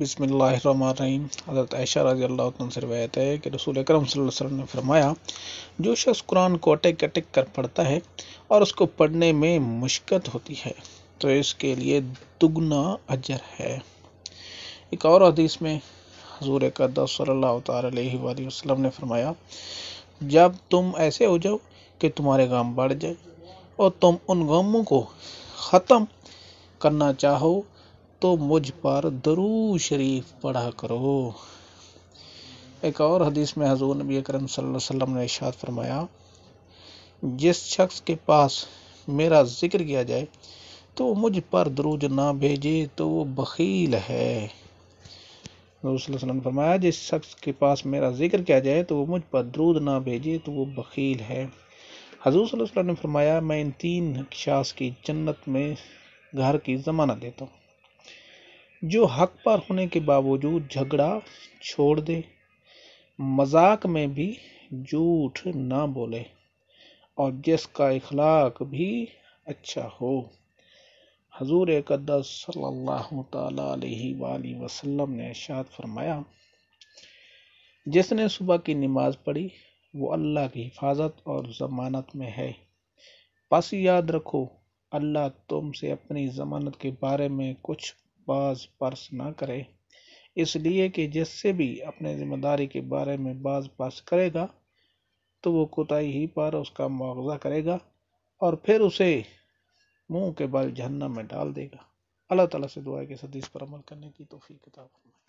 बिस्मिल्लाहिर्रहमानिर्रहीम। हज़रत आयशा रज़ी अल्लाह अन्हा से रिवायत है कि रसूल अकरम सल्लल्लाहु अलैहि वसल्लम ने फरमाया, जो शख्स कुरान को अटक अटक कर पढ़ता है और उसको पढ़ने में मुश्किल होती है तो इसके लिए दुगना अजर है। एक और हदीस में हुज़ूर अक़दस सल्लल्लाहु अलैहि वसल्लम ने फरमाया, जब तुम ऐसे हो जाओ कि तुम्हारे गम बढ़ जाए और तुम उन गमों को ख़त्म करना चाहो तो मुझ पर दरूद शरीफ पढ़ा करो। एक और हदीस में हुज़ूर नबी अकरम सल्लल्लाहु अलैहि वसल्लम ने इरशाद फरमाया, जिस शख्स के पास मेरा जिक्र किया जाए तो मुझ पर दरूद ना भेजे तो वो बखील है। हुज़ूर सल्लल्लाहु अलैहि वसल्लम ने फरमाया, जिस शख्स के पास मेरा जिक्र किया जाए तो वो मुझ पर दरूद ना भेजे तो वो बखील है। हुज़ूर सल्लल्लाहु अलैहि वसल्लम ने फरमाया, मैं इन तीन शख्स की जन्नत में घर की ज़मानत देता हूँ, जो हक पर होने के बावजूद झगड़ा छोड़ दे, मजाक में भी झूठ ना बोले और जिसका इखलाक भी अच्छा हो। हुज़ूर अक़दस सल्लल्लाहु ताला अलैहि वाली वसल्लम ने इरशाद फरमाया, जिसने सुबह की नमाज पढ़ी वो अल्लाह की हिफाजत और ज़मानत में है। बस याद रखो, अल्लाह तुमसे अपनी ज़मानत के बारे में कुछ बाज पर्स ना करे, इसलिए कि जिससे भी अपने जिम्मेदारी के बारे में बाज पर्स करेगा तो वो कोताही ही पर उसका मुआवजा करेगा और फिर उसे मुंह के बल जहन्नम में डाल देगा। अल्लाह ताला से दुआ है कि इस हदीस पर अमल करने की तौफीक अता फरमाए।